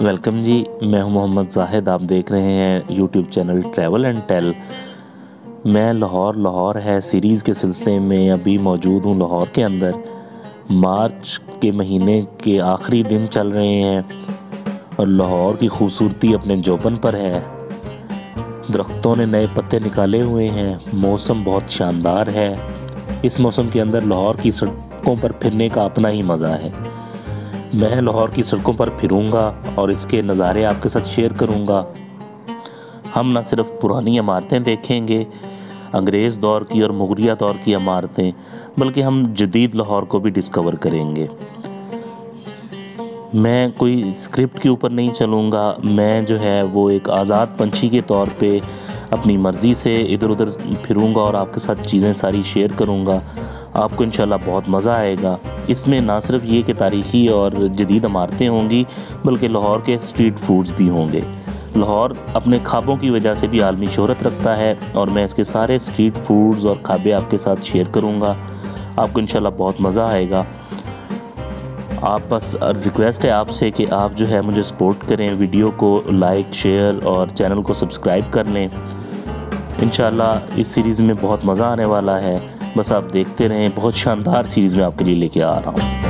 Welcome जी, मैं हूं मोहम्मद जाहेद। आप देख रहे हैं YouTube channel travel and tale. मैं लाहौर है सीरीज़ के सिलसिले में अभी मौजूद हूं लाहौर के अंदर। मार्च के महीने के आखिरी दिन चल रहे हैं और लाहौर की खूबसूरती अपने जोबन पर है। दरख्तों ने नए पत्ते निकाले हुए हैं, मौसम बहुत शानदार है। इस मौसम के अंदर लाहौर की सड़कों पर फिरने का अपना ही मज़ा है। मैं लाहौर की सड़कों पर फिरूंगा और इसके नज़ारे आपके साथ शेयर करूंगा। हम ना सिर्फ पुरानी इमारतें देखेंगे, अंग्रेज़ दौर की और मुग़लिया दौर की इमारतें, बल्कि हम जदीद लाहौर को भी डिस्कवर करेंगे। मैं कोई स्क्रिप्ट के ऊपर नहीं चलूँगा। मैं जो है वो एक आज़ाद पंछी के तौर पे अपनी मर्ज़ी से इधर उधर फिरूँगा और आपके साथ चीज़ें सारी शेयर करूँगा। आपको इंशाल्लाह बहुत मज़ा आएगा। इसमें ना सिर्फ ये कि तारीख़ी और जदीद इमारतें होंगी, बल्कि लाहौर के स्ट्रीट फूड्स भी होंगे। लाहौर अपने खाबों की वजह से भी आलमी शोहरत रखता है और मैं इसके सारे स्ट्रीट फूड्स और खाबे आपके साथ शेयर करूँगा। आपको इंशाल्लाह बहुत मज़ा आएगा। आप बस रिक्वेस्ट है आपसे कि आप जो है मुझे सपोर्ट करें, वीडियो को लाइक, शेयर और चैनल को सब्सक्राइब कर लें। इंशाल्लाह इस सीरीज़ में बहुत मज़ा आने वाला है। बस आप देखते रहें, बहुत शानदार सीरीज़ में आपके लिए लेके आ रहा हूँ।